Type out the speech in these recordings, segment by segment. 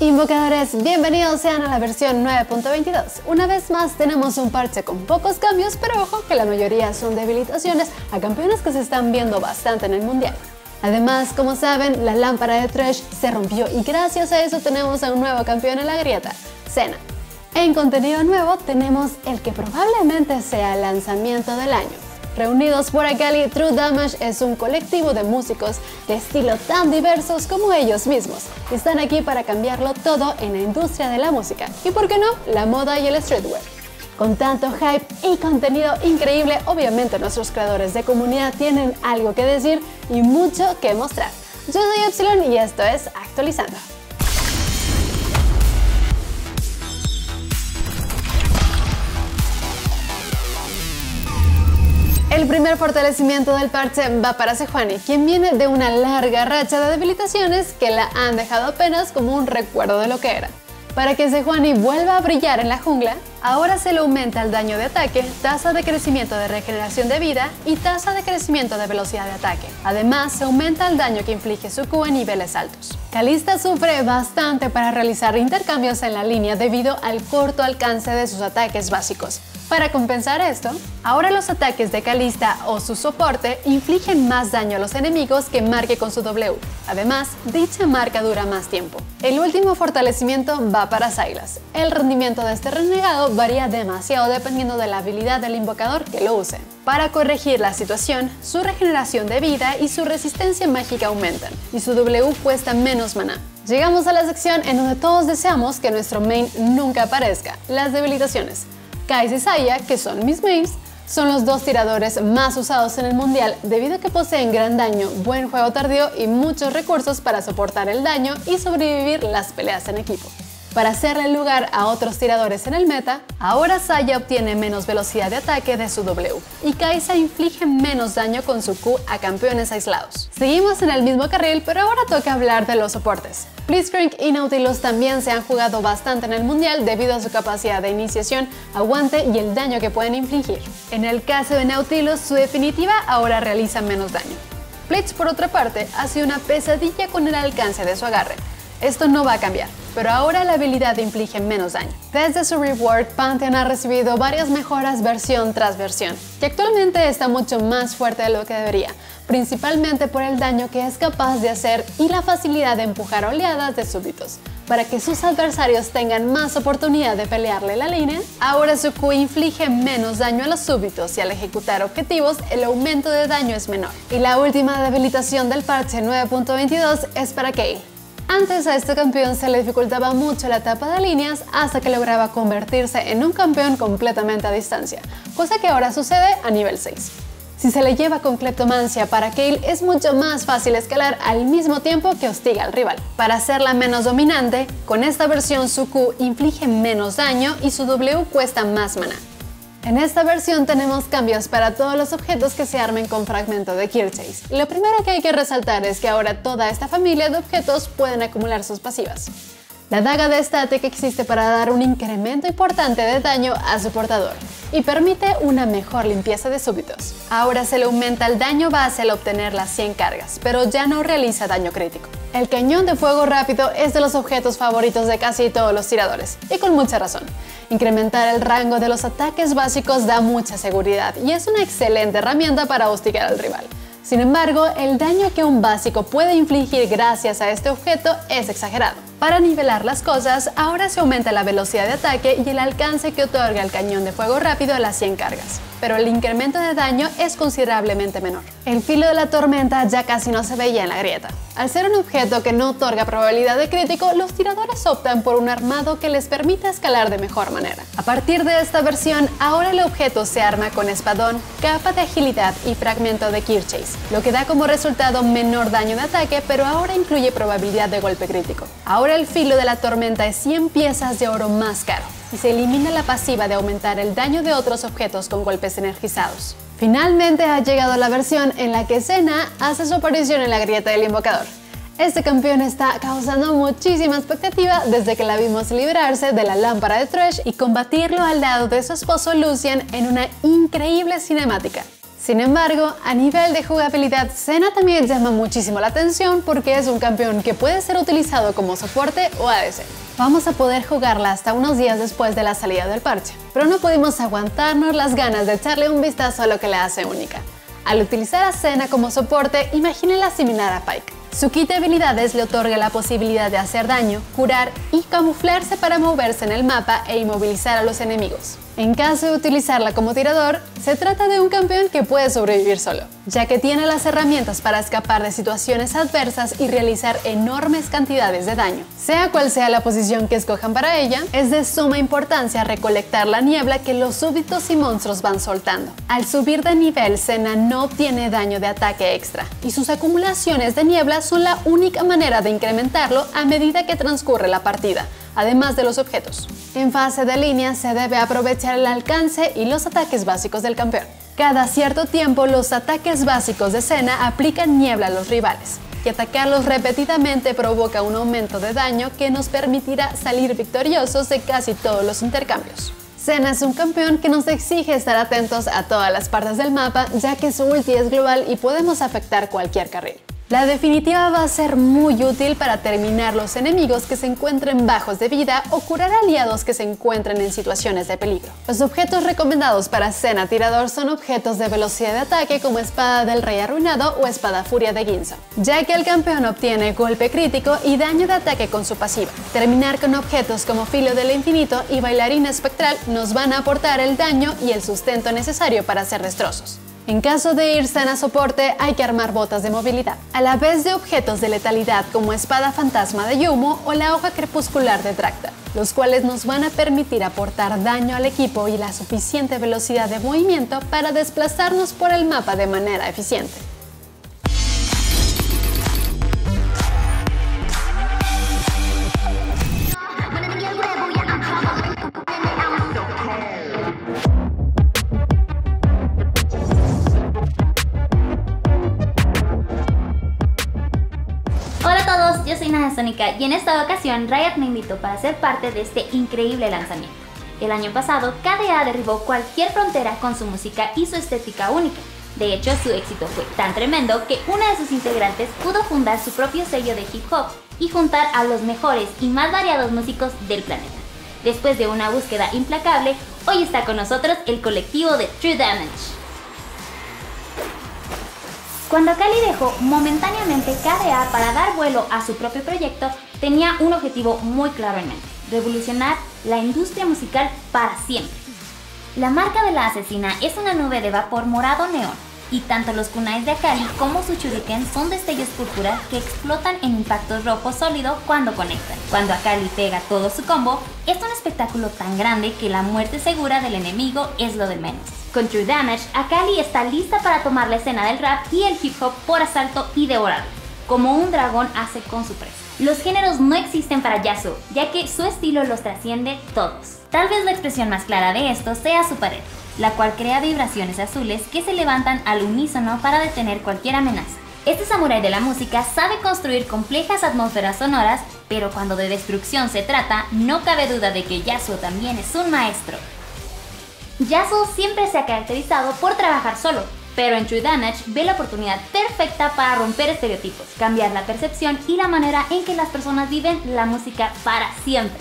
Invocadores, bienvenidos sean a la versión 9.22. Una vez más tenemos un parche con pocos cambios, pero ojo que la mayoría son debilitaciones a campeones que se están viendo bastante en el mundial. Además, como saben, la lámpara de Thresh se rompió y gracias a eso tenemos a un nuevo campeón en la grieta, Senna. En contenido nuevo tenemos el que probablemente sea el lanzamiento del año. Reunidos por Akali, True Damage es un colectivo de músicos de estilo tan diversos como ellos mismos. Están aquí para cambiarlo todo en la industria de la música y, por qué no, la moda y el streetwear. Con tanto hype y contenido increíble, obviamente nuestros creadores de comunidad tienen algo que decir y mucho que mostrar. Yo soy Epsilon y esto es Actualizando. El primer fortalecimiento del parche va para Sejuani, quien viene de una larga racha de debilitaciones que la han dejado apenas como un recuerdo de lo que era. Para que Sejuani vuelva a brillar en la jungla, ahora se le aumenta el daño de ataque, tasa de crecimiento de regeneración de vida y tasa de crecimiento de velocidad de ataque. Además, se aumenta el daño que inflige su Q en niveles altos. Kalista sufre bastante para realizar intercambios en la línea debido al corto alcance de sus ataques básicos. Para compensar esto, ahora los ataques de Kalista o su soporte infligen más daño a los enemigos que marque con su W. Además, dicha marca dura más tiempo. El último fortalecimiento va para Sylas. El rendimiento de este renegado varía demasiado dependiendo de la habilidad del invocador que lo use. Para corregir la situación, su regeneración de vida y su resistencia mágica aumentan, y su W cuesta menos maná. Llegamos a la sección en donde todos deseamos que nuestro main nunca aparezca, las debilitaciones. Kai'Sa y Xayah, que son mis mains, son los dos tiradores más usados en el mundial debido a que poseen gran daño, buen juego tardío y muchos recursos para soportar el daño y sobrevivir las peleas en equipo. Para hacerle lugar a otros tiradores en el meta, ahora Xayah obtiene menos velocidad de ataque de su W y Kai'Sa inflige menos daño con su Q a campeones aislados. Seguimos en el mismo carril, pero ahora toca hablar de los soportes. Blitzcrank y Nautilus también se han jugado bastante en el mundial debido a su capacidad de iniciación, aguante y el daño que pueden infligir. En el caso de Nautilus, su definitiva ahora realiza menos daño. Blitz, por otra parte, ha sido una pesadilla con el alcance de su agarre. Esto no va a cambiar, pero ahora la habilidad inflige menos daño. Desde su reward, Pantheon ha recibido varias mejoras versión tras versión, que actualmente está mucho más fuerte de lo que debería, principalmente por el daño que es capaz de hacer y la facilidad de empujar oleadas de súbditos. Para que sus adversarios tengan más oportunidad de pelearle la línea, ahora su Q inflige menos daño a los súbditos y al ejecutar objetivos el aumento de daño es menor. Y la última debilitación del parche 9.22 es para Kayle. Antes a este campeón se le dificultaba mucho la etapa de líneas hasta que lograba convertirse en un campeón completamente a distancia, cosa que ahora sucede a nivel 6. Si se le lleva con cleptomancia para Kayle es mucho más fácil escalar al mismo tiempo que hostiga al rival. Para hacerla menos dominante, con esta versión su Q inflige menos daño y su W cuesta más maná. En esta versión tenemos cambios para todos los objetos que se armen con fragmento de Kircheis. Lo primero que hay que resaltar es que ahora toda esta familia de objetos pueden acumular sus pasivas. La daga de Statikk existe para dar un incremento importante de daño a su portador y permite una mejor limpieza de súbditos. Ahora se le aumenta el daño base al obtener las 100 cargas, pero ya no realiza daño crítico. El cañón de fuego rápido es de los objetos favoritos de casi todos los tiradores, y con mucha razón. Incrementar el rango de los ataques básicos da mucha seguridad y es una excelente herramienta para hostigar al rival. Sin embargo, el daño que un básico puede infligir gracias a este objeto es exagerado. Para nivelar las cosas, ahora se aumenta la velocidad de ataque y el alcance que otorga el cañón de fuego rápido a las 100 cargas, pero el incremento de daño es considerablemente menor. El filo de la tormenta ya casi no se veía en la grieta. Al ser un objeto que no otorga probabilidad de crítico, los tiradores optan por un armado que les permita escalar de mejor manera. A partir de esta versión, ahora el objeto se arma con espadón, capa de agilidad y fragmento de Kircheis, lo que da como resultado menor daño de ataque, pero ahora incluye probabilidad de golpe crítico. Ahora el filo de la tormenta es 100 piezas de oro más caro y se elimina la pasiva de aumentar el daño de otros objetos con golpes energizados. Finalmente ha llegado la versión en la que Senna hace su aparición en la grieta del invocador. Este campeón está causando muchísima expectativa desde que la vimos librarse de la lámpara de Thresh y combatirlo al lado de su esposo Lucian en una increíble cinemática. Sin embargo, a nivel de jugabilidad, Senna también llama muchísimo la atención porque es un campeón que puede ser utilizado como soporte o ADC. Vamos a poder jugarla hasta unos días después de la salida del parche, pero no pudimos aguantarnos las ganas de echarle un vistazo a lo que la hace única. Al utilizar a Senna como soporte, imagínenla similar a Pyke. Su kit de habilidades le otorga la posibilidad de hacer daño, curar y camuflarse para moverse en el mapa e inmovilizar a los enemigos. En caso de utilizarla como tirador, se trata de un campeón que puede sobrevivir solo, ya que tiene las herramientas para escapar de situaciones adversas y realizar enormes cantidades de daño. Sea cual sea la posición que escojan para ella, es de suma importancia recolectar la niebla que los súbditos y monstruos van soltando. Al subir de nivel, Senna no obtiene daño de ataque extra, y sus acumulaciones de niebla son la única manera de incrementarlo a medida que transcurre la partida, además de los objetos. En fase de línea se debe aprovechar el alcance y los ataques básicos del campeón. Cada cierto tiempo los ataques básicos de Senna aplican niebla a los rivales, y atacarlos repetidamente provoca un aumento de daño que nos permitirá salir victoriosos de casi todos los intercambios. Senna es un campeón que nos exige estar atentos a todas las partes del mapa, ya que su ulti es global y podemos afectar cualquier carril. La definitiva va a ser muy útil para terminar los enemigos que se encuentren bajos de vida o curar aliados que se encuentren en situaciones de peligro. Los objetos recomendados para Senna tirador son objetos de velocidad de ataque como espada del rey arruinado o espada furia de Ginzo, ya que el campeón obtiene golpe crítico y daño de ataque con su pasiva. Terminar con objetos como filo del infinito y bailarina espectral nos van a aportar el daño y el sustento necesario para hacer destrozos. En caso de ir Senna soporte, hay que armar botas de movilidad, a la vez de objetos de letalidad como espada fantasma de Yumo o la hoja crepuscular de Tracta, los cuales nos van a permitir aportar daño al equipo y la suficiente velocidad de movimiento para desplazarnos por el mapa de manera eficiente. Y en esta ocasión Riot me invitó para ser parte de este increíble lanzamiento. El año pasado KDA derribó cualquier frontera con su música y su estética única. De hecho, su éxito fue tan tremendo que una de sus integrantes pudo fundar su propio sello de hip hop y juntar a los mejores y más variados músicos del planeta. Después de una búsqueda implacable, hoy está con nosotros el colectivo de True Damage. Cuando Akali dejó momentáneamente KDA para dar vuelo a su propio proyecto, tenía un objetivo muy claro en mente: revolucionar la industria musical para siempre. La marca de la asesina es una nube de vapor morado neón, y tanto los kunais de Akali como su shuriken son destellos púrpura que explotan en impactos rojo sólido cuando conectan. Cuando Akali pega todo su combo, es un espectáculo tan grande que la muerte segura del enemigo es lo de menos. Con True Damage, Akali está lista para tomar la escena del rap y el hip hop por asalto y devorarlo, como un dragón hace con su presa. Los géneros no existen para Yasuo, ya que su estilo los trasciende todos. Tal vez la expresión más clara de esto sea su pared, la cual crea vibraciones azules que se levantan al unísono para detener cualquier amenaza. Este samurái de la música sabe construir complejas atmósferas sonoras, pero cuando de destrucción se trata, no cabe duda de que Yasuo también es un maestro. Yasuo siempre se ha caracterizado por trabajar solo, pero en True Damage ve la oportunidad perfecta para romper estereotipos, cambiar la percepción y la manera en que las personas viven la música para siempre.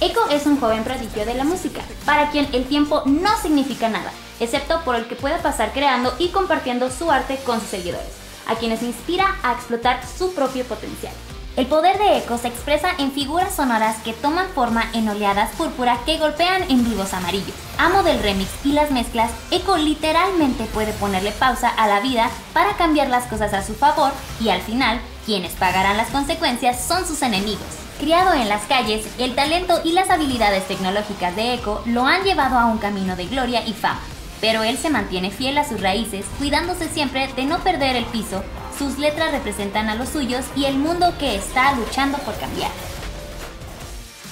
Ekko es un joven prodigio de la música, para quien el tiempo no significa nada, excepto por el que pueda pasar creando y compartiendo su arte con sus seguidores, a quienes inspira a explotar su propio potencial. El poder de Ekko se expresa en figuras sonoras que toman forma en oleadas púrpura que golpean en vivos amarillos. Amo del remix y las mezclas, Ekko literalmente puede ponerle pausa a la vida para cambiar las cosas a su favor, y al final, quienes pagarán las consecuencias son sus enemigos. Criado en las calles, el talento y las habilidades tecnológicas de Ekko lo han llevado a un camino de gloria y fama, pero él se mantiene fiel a sus raíces, cuidándose siempre de no perder el piso. Sus letras representan a los suyos y el mundo que está luchando por cambiar.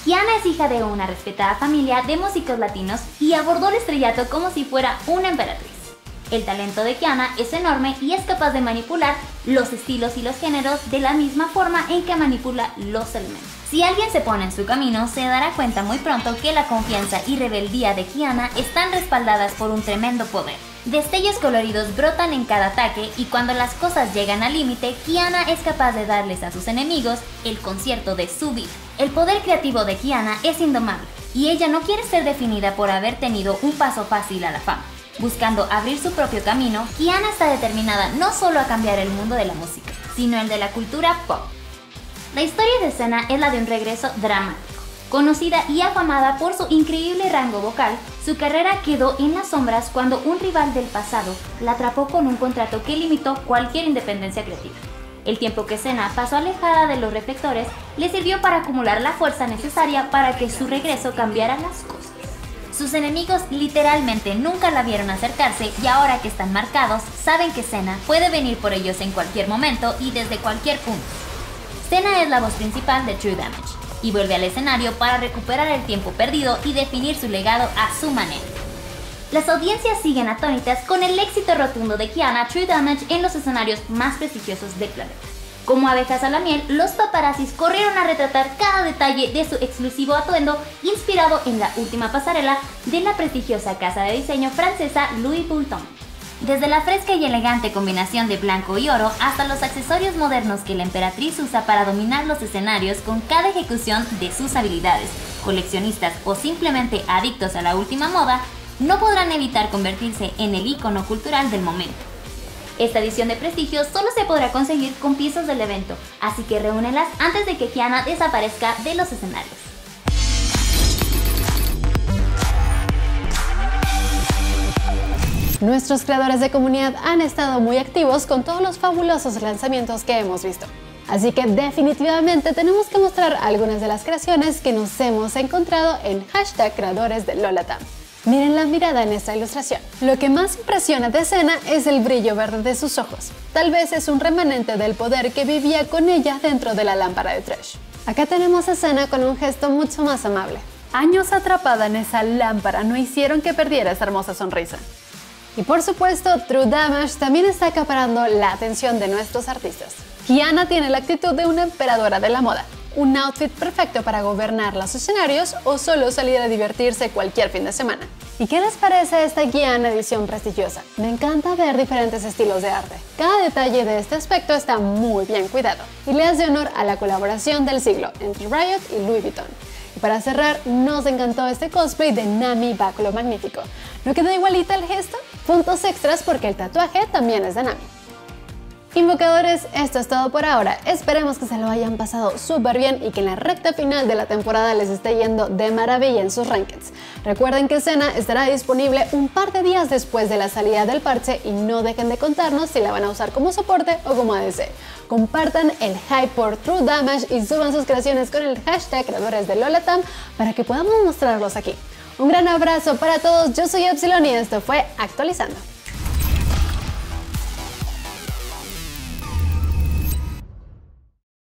Qiyana es hija de una respetada familia de músicos latinos y abordó el estrellato como si fuera una emperatriz. El talento de Qiyana es enorme y es capaz de manipular los estilos y los géneros de la misma forma en que manipula los elementos. Si alguien se pone en su camino, se dará cuenta muy pronto que la confianza y rebeldía de Qiyana están respaldadas por un tremendo poder. Destellos coloridos brotan en cada ataque y cuando las cosas llegan al límite, Qiyana es capaz de darles a sus enemigos el concierto de su vida. El poder creativo de Qiyana es indomable y ella no quiere ser definida por haber tenido un paso fácil a la fama. Buscando abrir su propio camino, Qiyana está determinada no solo a cambiar el mundo de la música, sino el de la cultura pop. La historia de Senna es la de un regreso dramático. Conocida y afamada por su increíble rango vocal, su carrera quedó en las sombras cuando un rival del pasado la atrapó con un contrato que limitó cualquier independencia creativa. El tiempo que Senna pasó alejada de los reflectores le sirvió para acumular la fuerza necesaria para que su regreso cambiara las cosas. Sus enemigos literalmente nunca la vieron acercarse y ahora que están marcados, saben que Senna puede venir por ellos en cualquier momento y desde cualquier punto. Senna es la voz principal de True Damage y vuelve al escenario para recuperar el tiempo perdido y definir su legado a su manera. Las audiencias siguen atónitas con el éxito rotundo de Qiyana True Damage en los escenarios más prestigiosos del planeta. Como abejas a la miel, los paparazzis corrieron a retratar cada detalle de su exclusivo atuendo inspirado en la última pasarela de la prestigiosa casa de diseño francesa Louis Vuitton. Desde la fresca y elegante combinación de blanco y oro hasta los accesorios modernos que la emperatriz usa para dominar los escenarios con cada ejecución de sus habilidades, coleccionistas o simplemente adictos a la última moda, no podrán evitar convertirse en el icono cultural del momento. Esta edición de prestigio solo se podrá conseguir con piezas del evento, así que reúnelas antes de que Qiyana desaparezca de los escenarios. Nuestros creadores de comunidad han estado muy activos con todos los fabulosos lanzamientos que hemos visto. Así que definitivamente tenemos que mostrar algunas de las creaciones que nos hemos encontrado en #creadoresdelolatam. Miren la mirada en esta ilustración. Lo que más impresiona de Senna es el brillo verde de sus ojos. Tal vez es un remanente del poder que vivía con ella dentro de la lámpara de Thresh. Acá tenemos a Senna con un gesto mucho más amable. Años atrapada en esa lámpara no hicieron que perdiera esa hermosa sonrisa. Y por supuesto, True Damage también está acaparando la atención de nuestros artistas. Qiyana tiene la actitud de una emperadora de la moda, un outfit perfecto para gobernar los escenarios o solo salir a divertirse cualquier fin de semana. ¿Y qué les parece esta Qiyana edición prestigiosa? Me encanta ver diferentes estilos de arte. Cada detalle de este aspecto está muy bien cuidado y le hace honor a la colaboración del siglo entre Riot y Louis Vuitton. Y para cerrar, nos encantó este cosplay de Nami Báculo Magnífico. ¿No quedó igualita el gesto? Puntos extras porque el tatuaje también es de Nami. Invocadores, esto es todo por ahora. Esperemos que se lo hayan pasado súper bien y que en la recta final de la temporada les esté yendo de maravilla en sus rankings. Recuerden que Senna estará disponible un par de días después de la salida del parche y no dejen de contarnos si la van a usar como soporte o como ADC. Compartan el hype por True Damage y suban sus creaciones con el #creadoresdelolatam para que podamos mostrarlos aquí. Un gran abrazo para todos, yo soy Epsilon y esto fue Actualizando.